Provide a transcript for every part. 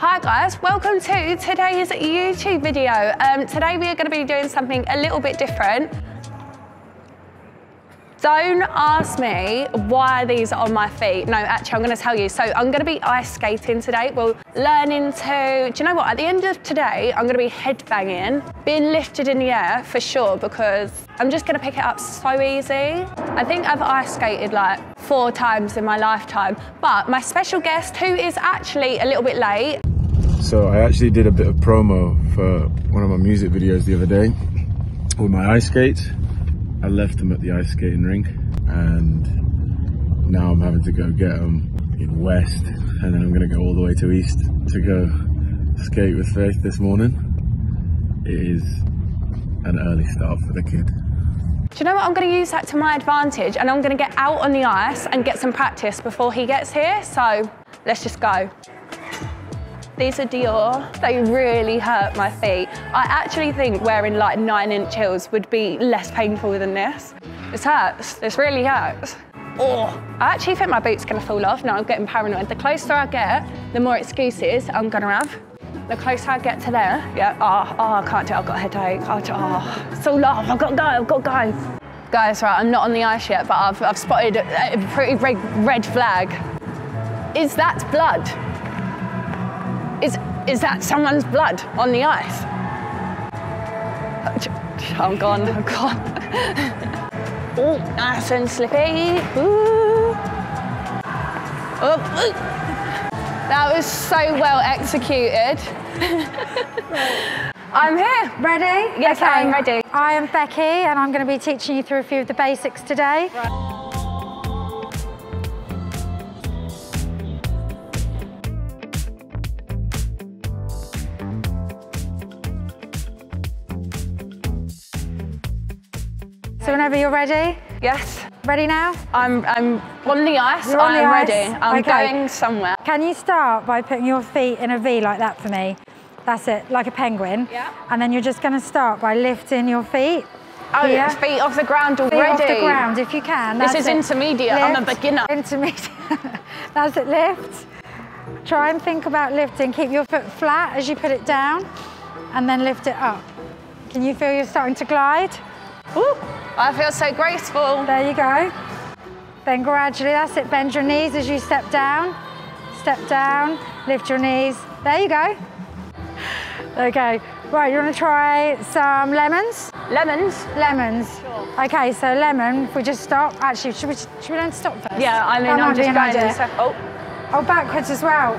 Hi guys, welcome to today's YouTube video. Today we are going to be doing something a little bit different. Don't ask me why these are on my feet. No, actually, I'm going to tell you. So I'm going to be ice skating today. Well, learning to, do you know what? At the end of today, I'm going to be headbanging, being lifted in the air for sure, because I'm just going to pick it up so easy. I think I've ice skated like 4 times in my lifetime, but my special guest, who is actually a little bit late. So I actually did a bit of promo for one of my music videos the other day with my ice skates. I left them at the ice skating rink and now I'm having to go get them in West, and then I'm going to go all the way to East to go skate with Faith this morning. It is an early start for the kid. Do you know what? I'm going to use that to my advantage and I'm going to get out on the ice and get some practice before he gets here. So let's just go. These are Dior. They really hurt my feet. I actually think wearing like 9-inch heels would be less painful than this. This hurts. This really hurts. Oh, I actually think my boot's gonna fall off. Now I'm getting paranoid. The closer I get, the more excuses I'm gonna have. The closer I get to there, yeah. Oh, I can't do it. I've got a headache. Oh, it's all off. I've got to go. I've got to go. Guys, right, I'm not on the ice yet, but I've spotted a pretty big red flag. Is that blood? Is that someone's blood on the ice? I'm gone, I'm gone. Oh, nice and slippy. Ooh. Oh, ooh. That was so well executed. I'm here. Ready? Yes, okay. I'm ready. I am Becky and I'm going to be teaching you through a few of the basics today. Right. So whenever you're ready? Yes. Ready now? I'm on the ice. I'm ready. I'm going somewhere. Can you start by putting your feet in a V like that for me? That's it, like a penguin. Yeah. And then you're just going to start by lifting your feet. Oh, yeah. Feet off the ground already. Feet off the ground if you can. That's this is it. Intermediate. Lift. I'm a beginner. Intermediate. That's it. Lift. Try and think about lifting. Keep your foot flat as you put it down, and then lift it up. Can you feel you're starting to glide? Ooh, I feel so graceful. There you go. Then gradually, that's it, bend your knees as you step down. Step down, lift your knees. There you go. Okay, right, you want to try some lemons? Lemons? Lemons. Sure. Okay, so lemon, if we just stop. Actually, should we learn to stop first? Yeah, I mean, I'm just going to... Oh, backwards as well.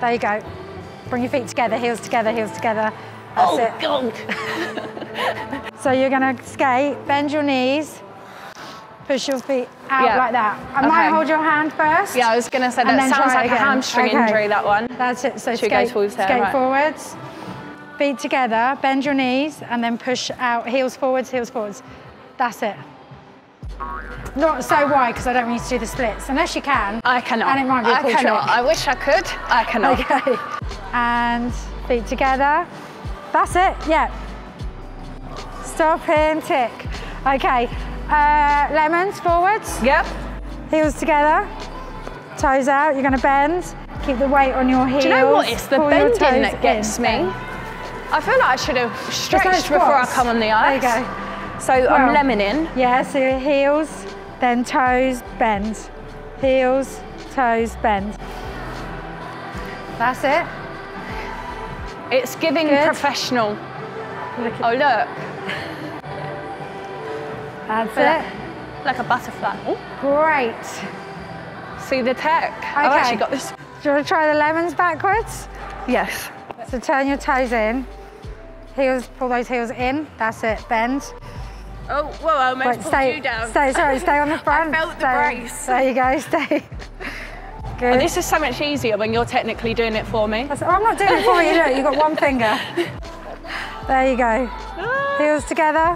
There you go. Bring your feet together, heels together, heels together. That's it. Oh, God. So you're going to skate, bend your knees, push your feet out like that. I might hold your hand first. Yeah, I was going to say that sounds like a hamstring injury, that one. That's it. So skate forwards, feet together, bend your knees, and then push out, heels forwards, heels forwards. That's it. Not so wide, because I don't want you to do the splits, unless you can. I cannot. And it might be a cool trick. I wish I could. I cannot. Okay. And feet together. That's it. Yeah. Stop and tick. Okay, lemons forwards. Yep. Heels together, toes out. You're gonna bend. Keep the weight on your heels. Do you know what? It's the bending that gets me. I feel like I should have stretched before I come on the ice. There you go. So I'm lemoning. Yeah, so your heels, then toes, bend. Heels, toes, bend. That's it. It's giving professional. Look. Oh, look. That's it. Like a butterfly. Ooh. Great. See the tech. Okay. I've actually got this. Do you want to try the lemons backwards? Yes. So turn your toes in. Heels, pull those heels in. That's it. Bend. Oh, whoa, I almost pulled you down. Stay on the front. I felt the brace. There you go, stay. Good. Oh, this is so much easier when you're technically doing it for me. That's, I'm not doing it for you, look, you've got one finger. There you go. Ah. Heels together.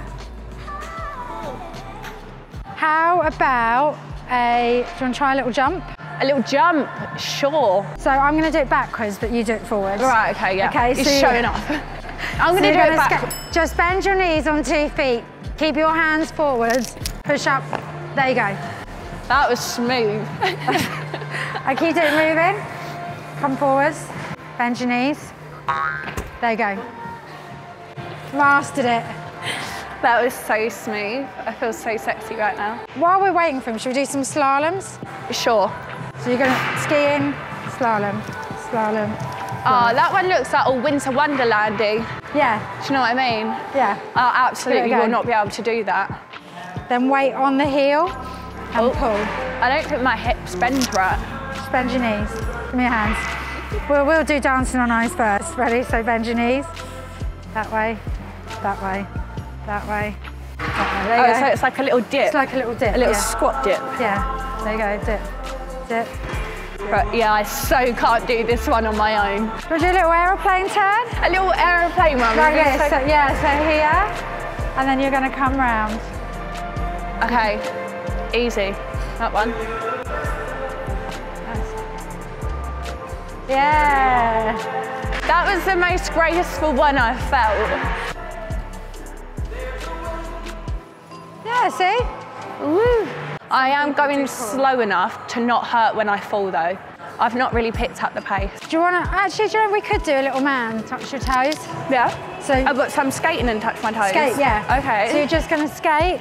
How about a, do you want to try a little jump? A little jump, sure. So I'm going to do it backwards, but you do it forwards. Right, okay, yeah. Okay, it's so showing off. I'm going to do it backwards. Just bend your knees on 2 feet. Keep your hands forwards. Push up. There you go. That was smooth. I keep it moving. Come forwards. Bend your knees. There you go. Mastered it. That was so smooth. I feel so sexy right now. While we're waiting for him, should we do some slaloms? Sure. So you're going to ski in, slalom, slalom. Oh, that one looks like a winter wonderlandy. Yeah. Do you know what I mean? Yeah. Oh, absolutely will not be able to do that. Then weight on the heel and pull. I don't think my hips bend right. Bend your knees. Give me your hands. We'll do Dancing on Ice first. Ready? So bend your knees. That way, that way, that way, that way. There you go. So it's like a little dip. It's like a little dip. A little squat dip. Yeah. There you go. Dip, dip. Right, yeah, I so can't do this one on my own. We'll do a little aeroplane turn. A little aeroplane one. Like this. So, yeah. So here, and then you're going to come round. Okay, easy, that one. Nice. Yeah. That was the most graceful one I felt. Yeah, see? Woo. I am going slow enough to not hurt when I fall though. I've not really picked up the pace. Do you want to, actually, do you know we could do a little man, touch your toes? Yeah. So I've got some skating and touch my toes. Skate, yeah. Okay. So you're just going to skate.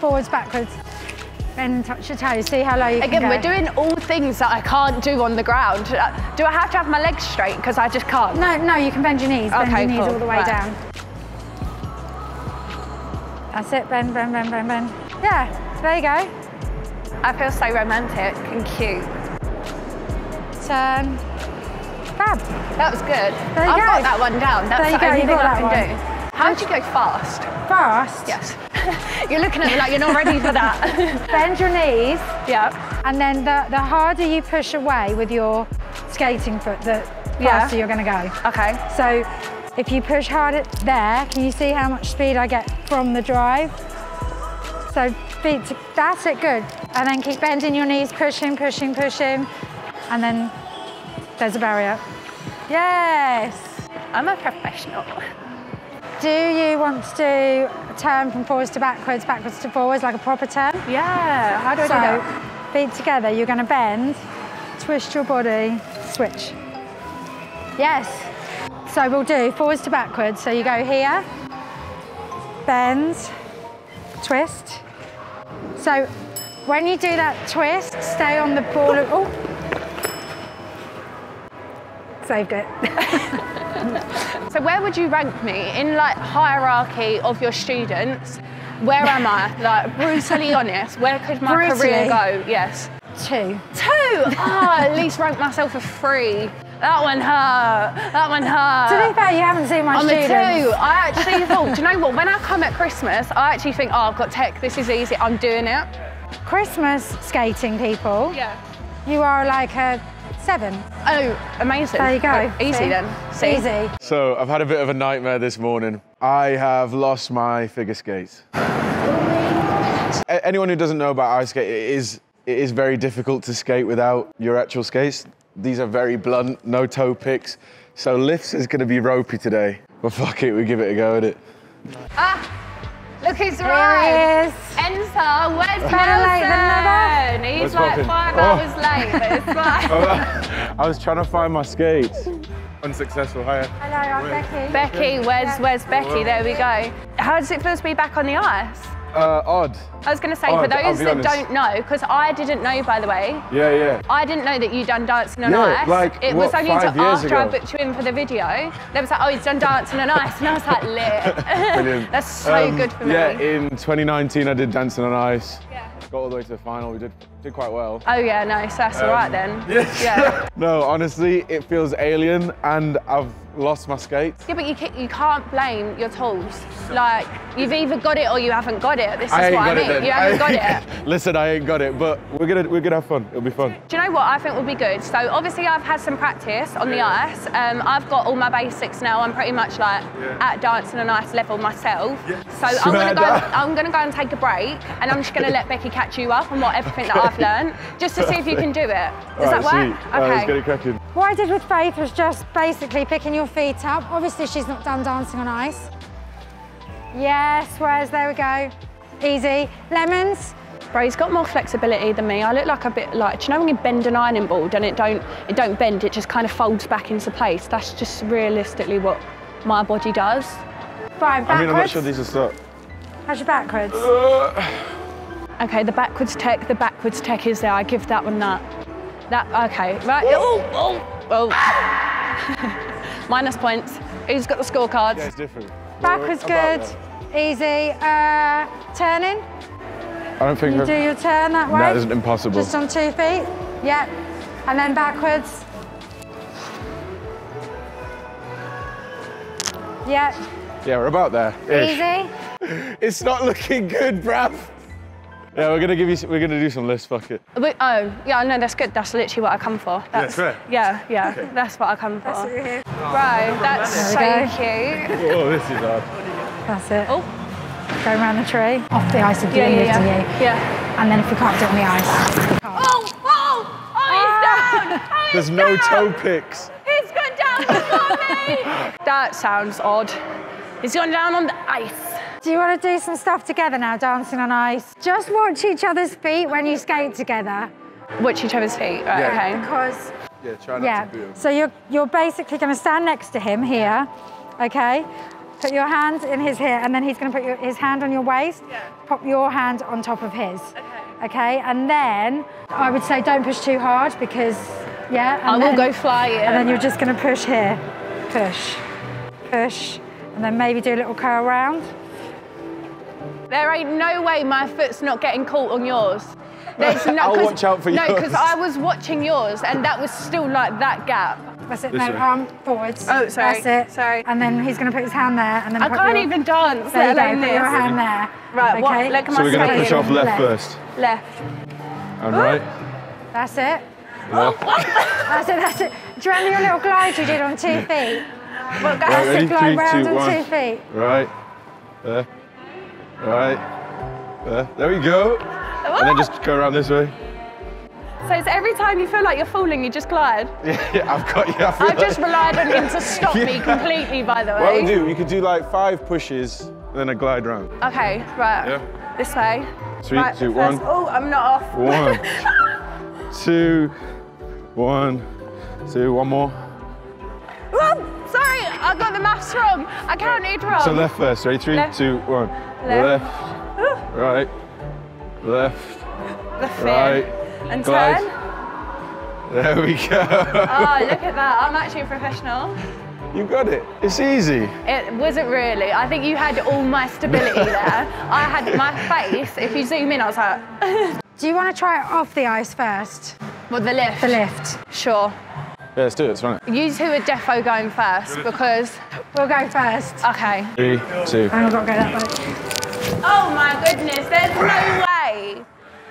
Forwards, backwards, and touch your toes. See how low you can go. Again, we're doing all things that I can't do on the ground. Do I have to have my legs straight? Because I just can't. No, no, you can bend your knees. Bend your knees all the way down. That's it, bend, bend, bend, bend, bend. Yeah, there you go. I feel so romantic and cute. Turn. Fab. That was good. There you go. I've got that one down. That's the only thing I can do. How do you go fast? Fast? Yes. You're looking at me like you're not ready for that. Bend your knees. Yeah. And then the harder you push away with your skating foot, the faster you're going to go. Okay. So if you push harder there, can you see how much speed I get from the drive? So that's it, good. And then keep bending your knees, pushing, pushing, pushing. And then there's a barrier. Yes. I'm a professional. Do you want to do a turn from forwards to backwards, backwards to forwards, like a proper turn? Yeah, how do I do that? Feet together, you're going to bend, twist your body, switch. Yes. So we'll do forwards to backwards. So you go here, bend, twist. So when you do that twist, stay on the ball. Oh. Saved it. So where would you rank me in like hierarchy of your students? Where am I? Like brutally honest, where could my career go? Yes. 2. 2? Oh, at least rank myself a 3. That one hurt. That one hurt. To be fair, you haven't seen my students. I'm a 2. I actually thought, do you know what? When I come at Christmas, I actually think, oh, I've got tech. This is easy. I'm doing it. Christmas skating people. Yeah. You are like a 7. Oh, amazing. There you go. Easy then. See? Easy. So I've had a bit of a nightmare this morning. I have lost my figure skates. Anyone who doesn't know about ice skate, it is very difficult to skate without your actual skates. These are very blunt, no toe picks. So lifts is going to be ropey today. Well, fuck it, we give it a go, innit? Ah! Look, he's right. Enter Wes Nelson. He's like 5 hours late, but it's fine. I was trying to find my skates. Unsuccessful. Hiya. Hello, I'm Becky. Becky, where's Becky? There we go. How does it feel to be back on the ice? Odd. I was going to say, for those that don't know, because I didn't know, by the way. Yeah, yeah. I didn't know that you'd done Dancing on Ice. Like, it was only after I booked you in for the video. They was like, oh, he's done Dancing on Ice. And I was like, lit. Brilliant. That's so good for me. Yeah, in 2019, I did Dancing on Ice. Yeah. Got all the way to the final. We did quite well. Oh, yeah, nice. That's all right then. Yes. Yeah. No, honestly, it feels alien and I've lost my skates. Yeah, but you can't blame your tools. Like, you've either got it or you haven't got it. This is what I mean. You haven't got it. Listen, I ain't got it, but we're gonna have fun. It'll be fun. Do you know what? I think we'll be good. So obviously I've had some practice on the ice. I've got all my basics now. I'm pretty much like at Dancing on Ice level myself. Yeah. So I'm gonna go and take a break, and I'm just gonna let Becky catch you up on what everything that I've learned, just to see if you can do it. Does that work? Okay. Let's get it cracking. What I did with Faith was just basically picking your feet up. Obviously, she's not done Dancing on Ice. Yes, Wes, there we go. Easy. Lemons, spray. He's got more flexibility than me. I look like a bit like, do you know when you bend an ironing board and it don't bend, it just kind of folds back into place. That's just realistically what my body does. Brian, backwards. I mean, I'm not sure these are stuck. How's your backwards? Okay, the backwards tech is there. I give that one that. Okay, right. Oh. Minus points. Who's got the scorecards? Yeah, it's different. Backwards, good. Easy. Turning. I don't think you do your turn that way. That isn't impossible. Just on 2 feet. Yep. And then backwards. Yep. Yeah, we're about there. Ish. Easy. It's not looking good, bruv. Yeah, we're gonna do some lists, fuck it. Oh, yeah, no, that's good. That's literally what I come for. That's fair. Yeah, yeah, okay. That's what I come for. That's what you're here. Bro, that's so cute. Oh, this is hard. That's it. Oh. Go around the tree. Off the ice and you. Yeah. And then if we can't do it on the ice. Oh, oh, oh, he's down! Oh, he's down. There's no toe picks. He's gone down before me! That sounds odd. He's gone down on the ice. Do you want to do some stuff together now, Dancing on Ice? Just watch each other's feet when you skate together. Watch each other's feet, right, okay. Because... Yeah, try not to boot him. So you're basically going to stand next to him here, okay? Put your hand in his here, and then he's going to put his hand on your waist, pop your hand on top of his, okay? And then I would say don't push too hard because, and I will go flying. And then you're just going to push here, push, push, and then maybe do a little curl round. There ain't no way my foot's not getting caught on yours. There's no, I'll watch out for yours. No, because I was watching yours and that was still like that gap. That's it, no arm forwards. Oh, sorry. That's it. Sorry. And then he's going to put his hand there. And then I can't even dance. There you go, put your hand there. Right, okay. What leg am I skating? So we're going to push off left first. Left. And right. That's it. Left. That's it, that's it. Do you remember your little glide you did on 2 feet? Well, that's it, glide round on 2 feet. Right. There. Right, there we go. Oh. And then just go around this way. So it's every time you feel like you're falling, you just glide? Yeah, I've got you. I've just relied on him to stop me completely, by the way. What we could do like 5 pushes, and then a glide round. Okay, right, this way. 3, 2, 1. Oh, I'm not off. 1, 2, 1, 2, one more. Oh, sorry, I got the maths wrong. I counted wrong. So left first, ready? 3, 2, 1. Left, left, right, left, right, and glide. Turn. There we go. Oh, look at that. I'm actually a professional. You got it. It's easy. It wasn't really. I think you had all my stability there. I had my face. If you zoom in, I was like... Do you want to try it off the ice first? Well, the lift? The lift. Sure. Yeah, let's do it, it's fine. You two are defo going first, because... We'll go first. Okay. 3, 2... I've got to go that way. Oh my goodness, there's no way.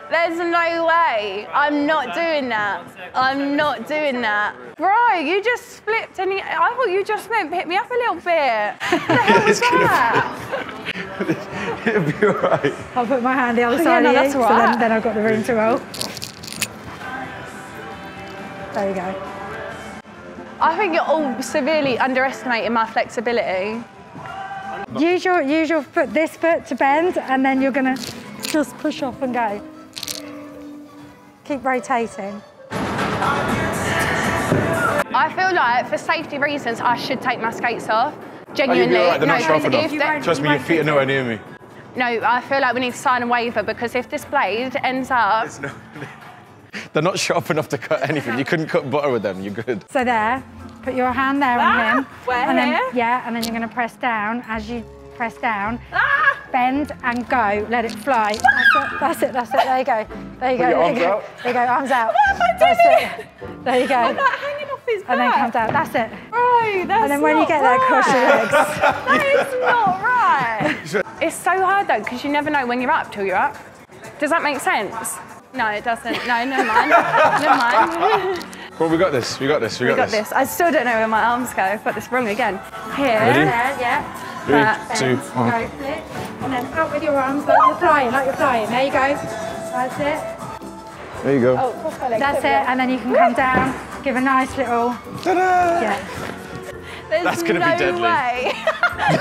There's no way. I'm not doing that. I'm not doing that. Bro, you just flipped and I thought you just meant hit me up a little bit. What the hell was that? It'll be all right. I'll put my hand the other side of you, so then I've got the room to roll. There you go. I think you're all severely underestimating my flexibility. Use your foot, this foot to bend, and then you're gonna just push off and go. Keep rotating. I feel like, for safety reasons, I should take my skates off. Genuinely. Oh, you'll be all right, they're not sharp enough. Trust me, your feet are nowhere near me. No, I feel like we need to sign a waiver, because if this blade ends up... They're not sharp enough to cut anything. You couldn't cut butter with them, you're good. So there, put your hand there on him. And then, and then you're going to press down. As you press down, bend and go. Let it fly. That's it, that's it. There you go. There you go. There you go. There you go, arms out. That's it. There you go. I'm not hanging off his back. And then come down. That's it. Right, that's not right. And then when you get there, cross your legs. That is not right. It's so hard though, because you never know when you're up till you're up. Does that make sense? No, it doesn't. No, never mind. Never mind. Well, we got this. We got this. We got this. I still don't know where my arms go. I've got this wrong again. Here. Ready? There, 3, 2, 1. Go, flip. And then out with your arms like you're flying, like you're flying. There you go. That's it. There you go. Oh, cross my legs. That's it. And then you can come down, give a nice little... Ta-da! Yeah. That's going to be deadly.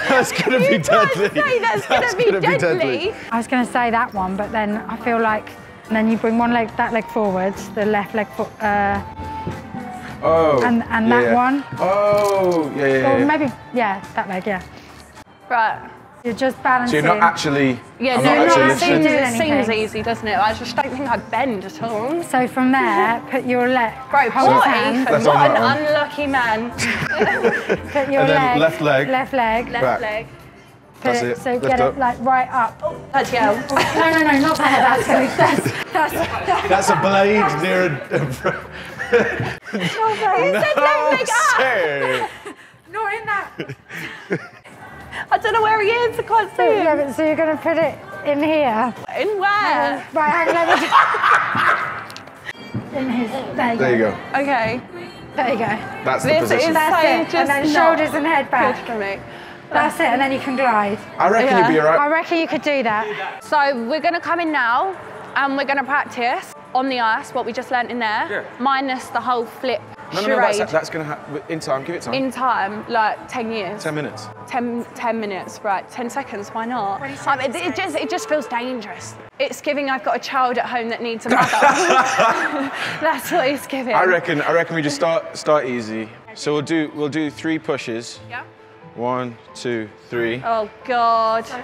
That's going to be deadly. That's going to be deadly. I was going to say that one, but then I feel like, and then you bring one leg, that leg forward, the left leg forward. Oh. And yeah, that one. Oh, yeah, yeah. Or maybe, yeah, that leg, yeah. Right. You're just balancing. So you're not actually. Yeah, I'm not actually it seems easy, doesn't it? I just don't think I'd bend at all. So from there, put your leg. Great, what an unlucky man. Put your leg. Left leg. Left leg. Left leg. That's it. So get it like right up. Oh, that's yeah. No, no, no, not that. That's a blade near a. You said no leg up. Not in that. I don't know where he is, I can't see him. Yeah, so you're going to put it in here. In where? Right, hang on. In his, there you go. Okay. There you go. That's the position. That's it. And then shoulders and head back. Good for me. That's it, and then you can glide. I reckon you'd be all right. I reckon you could do that. So we're going to come in now, and we're going to practice on the ice, what we just learnt in there, minus the whole flip. No, no, no, that's going to happen in time. Give it time. In time, like 10 years. 10 minutes. 10 minutes, right. 10 seconds, why not? It just feels dangerous. It's giving I've got a child at home that needs a mother. That's what it's giving. I reckon we just start easy. So we'll do 3 pushes. Yeah. 1, 2, 3. Oh God. So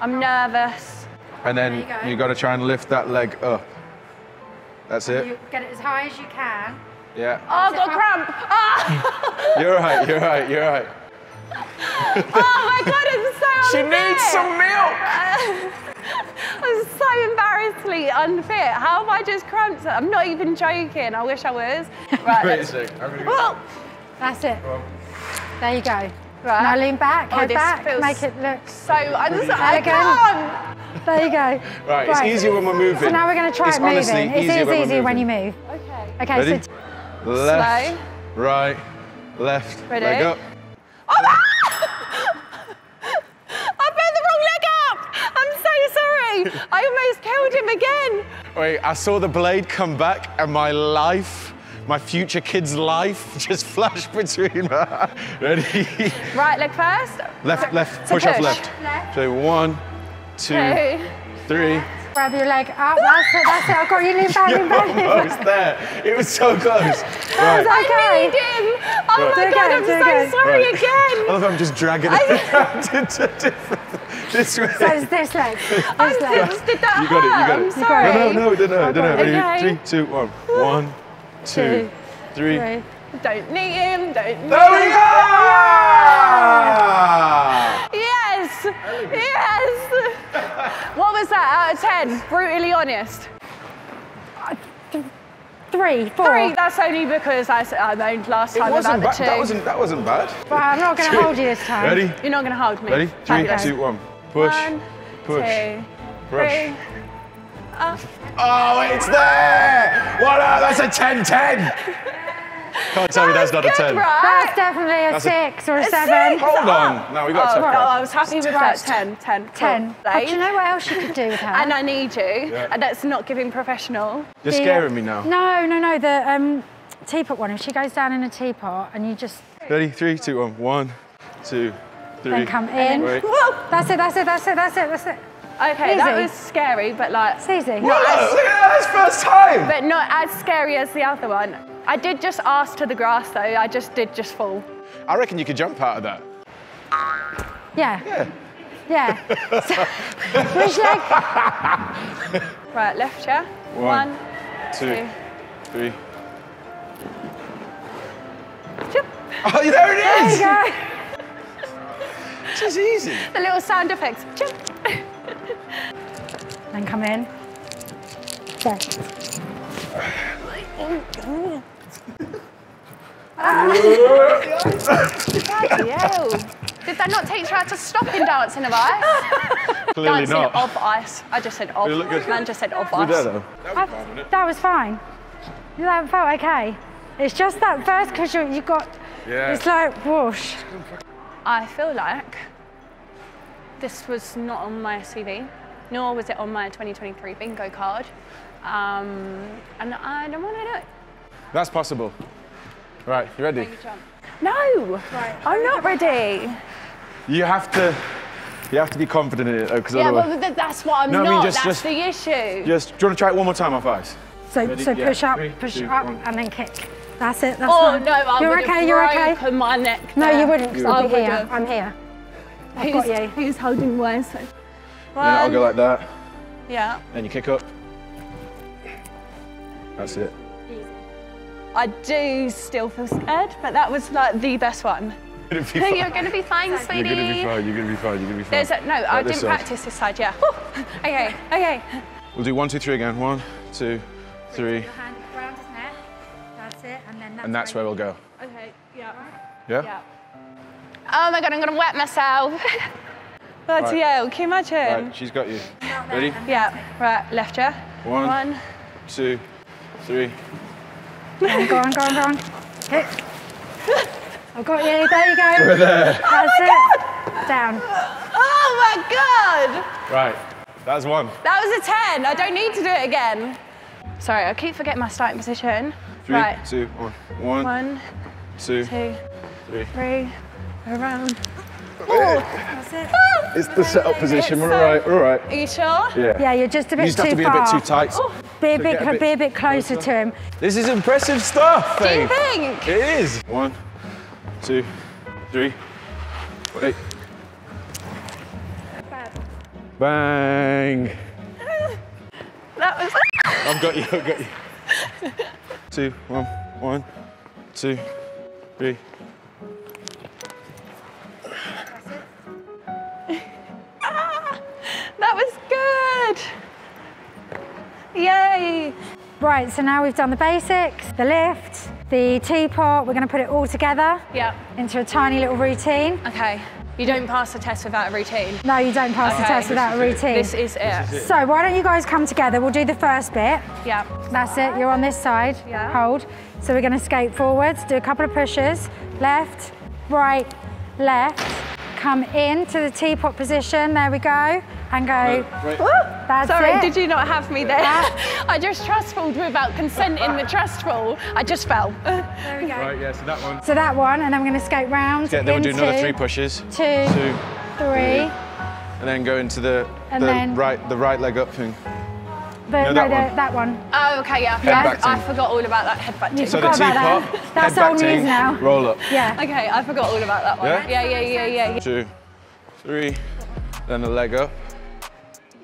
I'm nervous. And then you've got to try and lift that leg up. That's it. You get it as high as you can. Yeah. Oh, I've got a cramp. Oh. You're right, you're right, you're right. Oh my God, I'm so unfit. She needs some milk. I'm so embarrassingly unfit. How have I just cramped? I'm not even joking. I wish I was. Right. Wait a sec. That's it. There you go. Right. Now lean back, head back, make it look so elegant. There you go. Right, it's easier when we're moving. So now we're going to try it moving. It's easy when you move. Okay. Okay, ready? So left, slow. Right, left, ready? Leg up. Oh, I bent the wrong leg up! I'm so sorry. I almost killed him again. Wait, I saw the blade come back and my life, my future kid's life just flashed between my eyes. Ready? Right leg first. Left, left, push off left. So 1, 2, 3. Grab your leg up. That's it. I've got you. Lean back, lean back. Almost there. It was so close. That was okay. I need him. Oh my God, I'm so sorry again. I love how I'm just dragging it around this way. So it's this leg. Did that hurt? You got it, you got it. I'm sorry. No. 3, 2, 1. 1, 2, 3. Don't need him, don't need him. There we go! Yes! Yes! What was that out of 10? Brutally honest. 3, 4. 3, that's only because I moaned last time about the 2. That wasn't bad. But I'm not going to hold you this time. Ready? You're not going to hold me. Ready? 3, 2, 1. Push. 1, 2, 3. Oh, it's there! What? That's a 10-10! Can't tell me that's not a 10. Right? That's definitely a 6 or a 7. Hold on. No, we got a 10. I was happy with that. 10. But do you know what else you could do with her? And I need you. Yeah. And that's not giving professional. You're scaring me now. No, no, no. The teapot one. If she goes down in a teapot and you just. Ready? 3, 2, 1. 1, 2, 3. Then come in. Whoa. That's it. Okay, easy. That was scary, but like. It's easy. Look at that first time. But not as scary as the other one. I did just ask to the grass though, I did just fall. I reckon you could jump out of that. Yeah. Yeah. Yeah. So, which leg? Right, left, yeah? 1, 2, 3. Chip. Oh, there it is! There you go. This is easy. The little sound effects. Chip. Then come in. Yeah. Did that not teach her how to stop in dancing of ice? Clearly dancing not. Of ice. I just said of. Man just said of ice. That was fine. That felt okay. It's just that first because you got. Yeah. It's like whoosh. I feel like this was not on my CV, nor was it on my 2023 bingo card. And I don't want to do it. That's possible. Right, you ready? You jump. No, right. I'm not ready. You have to be confident in it, though, because otherwise... Yeah, well, that's what I'm not. That's the issue. Do you want to try it one more time off ice? So push up, and then kick. That's it, that's fine. Oh, no, I would have broken my neck. No, you wouldn't, because I'll be here. I'm here. I've got you. Who's holding where, so... Yeah, I'll go like that. Yeah. Then you kick up. That's it. Easy. I do still feel scared, but that was like the best one. You're going to be fine, sweetie. You're going to be fine, you're going to be fine, you're going to be fine. No, I didn't practice this side, yeah. Okay, okay. We'll do 1, 2, 3 again. 1, 2, 3. Your hand around his neck. That's it, and then that's... And that's where we'll go. Okay, yeah. Yeah? Yeah. Oh my God, I'm going to wet myself. Bloody hell, can you imagine? Right, she's got you. Ready? Yeah, right, left, yeah? 1, 2, 3. Go on, go on, go on, go on. Hit. I've got you, there you go. We're there. That's it. Down. Oh my God! Right, that's one. That was a 10, I don't need to do it again. Sorry, I keep forgetting my starting position. 3, 2, 1. 1, 2, 3. Around. That's it. It's the setup position. We're all right. We're all right. Are you sure? Yeah. Yeah, you're just a bit too far. You just have to be a bit too tight. Oh. Be a bit closer to him. This is impressive stuff. Do you think? It is. 1, 2, 3, 8. Bang. That was. I've got you. I've got you. 2, 1, 1, 2, 3. Yay! Right, so now we've done the basics, the lift, the teapot. We're going to put it all together into a tiny little routine. Okay. You don't pass the test without a routine. No, you don't pass the test without a routine. This is it. So why don't you guys come together? We'll do the first bit. Yeah. That's it. You're on this side. Yeah. Hold. So we're going to skate forwards, do a couple of pushes. Left, right, left. Come in to the teapot position. There we go. And go. Right. That's Sorry, it. Did you not have me there? Yeah. I just trust falled without consent in the trust fall. I just fell. There we go. Right, yeah, so that one. So that one, and then we're going to skate round. Okay, then we'll do another 3 pushes. 2, 3. And then go into the right leg up thing. That one. Oh, okay, yeah. I forgot all about that head back. So the teapot. That's old news now. Roll up. Yeah. Okay, I forgot all about that one. Yeah. 2, 3, then the leg up.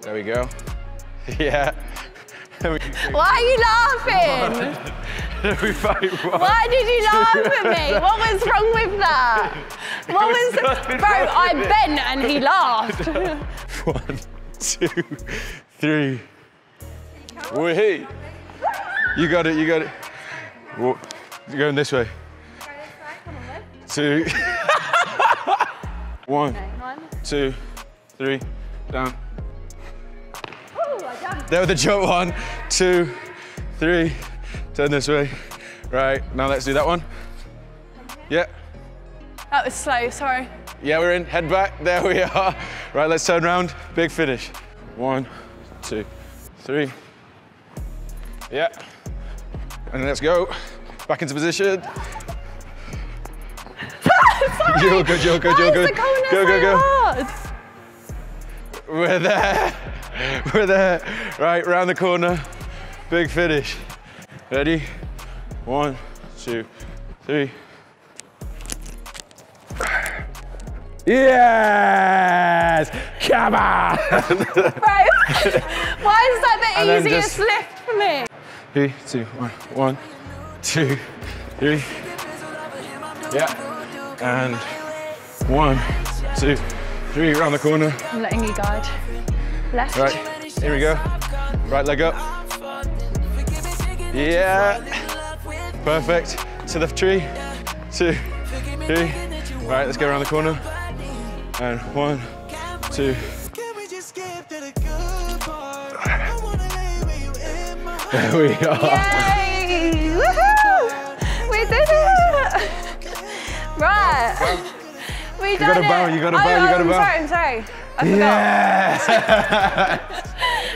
There we go. Yeah. Why are you laughing? Why did you laugh at me? What was wrong with that? What was... Bro, I bent and he laughed. 1, 2, 3. Wee-hee. You got it, you got it. Whoa. You're going this way. 2. 1, 2, 3. Down. There with the jump, 1, 2, 3, turn this way. Right, now let's do that one. Yeah. That was slow, sorry. Yeah, we're in, head back, there we are. Right, let's turn round, big finish. 1, 2, 3. Yeah, and let's go. Back into position. Sorry. You're good, you're good, you're good. Go, go, go. We're there. We're there. Right, round the corner. Big finish. Ready? 1, 2, 3. Yes! Come on! Bro, why is that the easiest lift for me? 3, 2, 1. 1, 2, 3. Yeah. And 1, 2, 3. Round the corner. I'm letting you guide. Left. Right, here we go. Right leg up. Yeah. Perfect. To the tree. 2, 3. Right, let's go around the corner. And 1, 2. There we are. Yay! Woohoo! We did it! Right. We done it. You gotta bow. I'm sorry. I forgot. Yeah!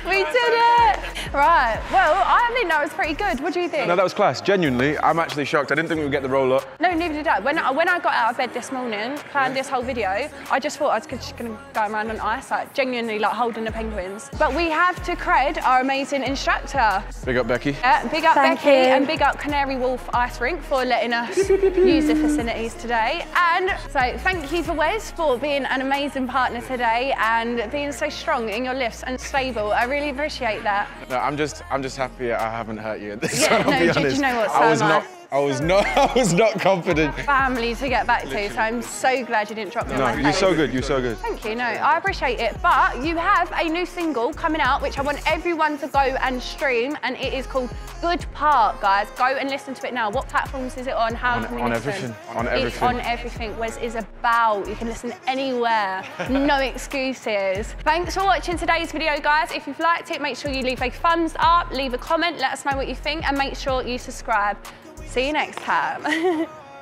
We did it! Right, well, I mean, that was pretty good. What do you think? No, that was class. Genuinely, I'm actually shocked. I didn't think we would get the roll up. No, neither did I. When I got out of bed this morning, planned this whole video, I just thought I was just going to go around on ice, like, genuinely, like, holding the penguins. But we have to cred our amazing instructor. Big up, Becky. Yeah, big up Becky. Thank you. And big up Canary Wharf Ice Rink for letting us use the facilities today. And so thank you for Wes for being an amazing partner today and being so strong in your lifts and stable. I really appreciate that. No, I'm just happy I haven't hurt you in this. Yeah, no, do you know what? I was not confident. Family to get back to, so I'm so glad you didn't drop me. No, on my you're face. So good. You're so good. Thank you. No, I appreciate it. But you have a new single coming out, which I want everyone to go and stream, and it is called Good Part, guys. Go and listen to it now. What platforms is it on? How can we listen? On everything. It's on everything. Wes is about. You can listen anywhere. No excuses. Thanks for watching today's video, guys. If you've liked it, make sure you leave a thumbs up, leave a comment, let us know what you think, and make sure you subscribe. See you next time.